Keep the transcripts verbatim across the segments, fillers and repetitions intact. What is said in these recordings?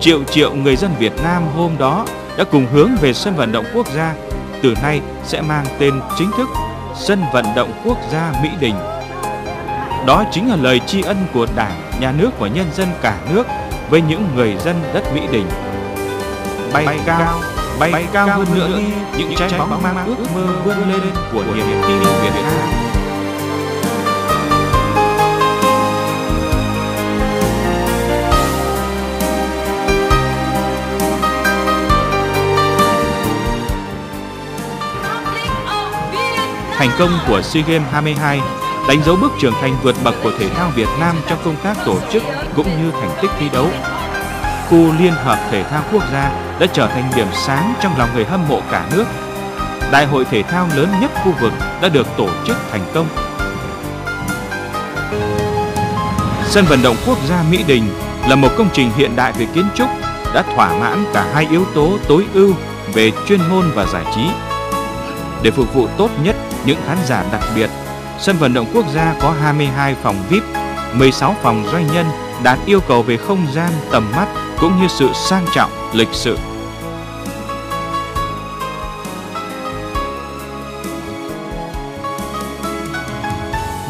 triệu triệu người dân Việt Nam hôm đó đã cùng hướng về sân vận động quốc gia, từ nay sẽ mang tên chính thức Sân vận động quốc gia Mỹ Đình. Đó chính là lời tri ân của Đảng, Nhà nước và nhân dân cả nước với những người dân đất Mỹ Đình. Bay, bay cao, bay, bay cao hơn nữa đi, những trái bóng mang ước mơ vươn lên của niềm tin Việt Nam. Thành công của SEA Games hai mươi hai đánh dấu bước trưởng thành vượt bậc của thể thao Việt Nam trong công tác tổ chức cũng như thành tích thi đấu. Khu Liên hợp Thể thao Quốc gia đã trở thành điểm sáng trong lòng người hâm mộ cả nước. Đại hội thể thao lớn nhất khu vực đã được tổ chức thành công. Sân vận động quốc gia Mỹ Đình là một công trình hiện đại về kiến trúc, đã thỏa mãn cả hai yếu tố tối ưu về chuyên môn và giải trí. Để phục vụ tốt nhất những khán giả đặc biệt, sân vận động quốc gia có hai mươi hai phòng vi ai pi, mười sáu phòng doanh nhân đạt yêu cầu về không gian, tầm mắt cũng như sự sang trọng, lịch sự.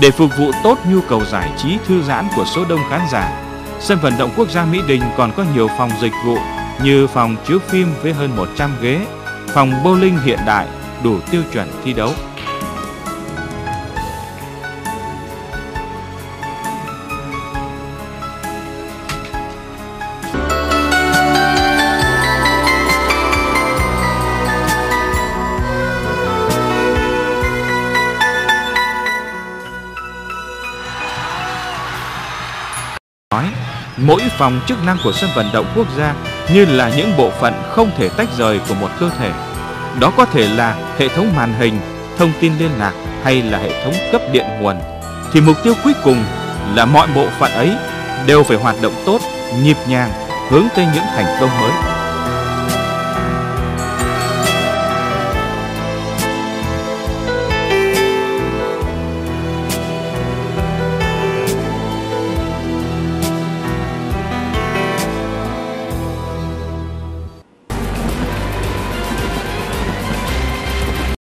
Để phục vụ tốt nhu cầu giải trí thư giãn của số đông khán giả, sân vận động quốc gia Mỹ Đình còn có nhiều phòng dịch vụ như phòng chiếu phim với hơn một trăm ghế, phòng bowling hiện đại, đủ tiêu chuẩn thi đấu. Nói, mỗi phòng chức năng của sân vận động quốc gia như là những bộ phận không thể tách rời của một cơ thể. Đó có thể là hệ thống màn hình, thông tin liên lạc hay là hệ thống cấp điện nguồn. Thì mục tiêu cuối cùng là mọi bộ phận ấy đều phải hoạt động tốt, nhịp nhàng, hướng tới những thành công mới.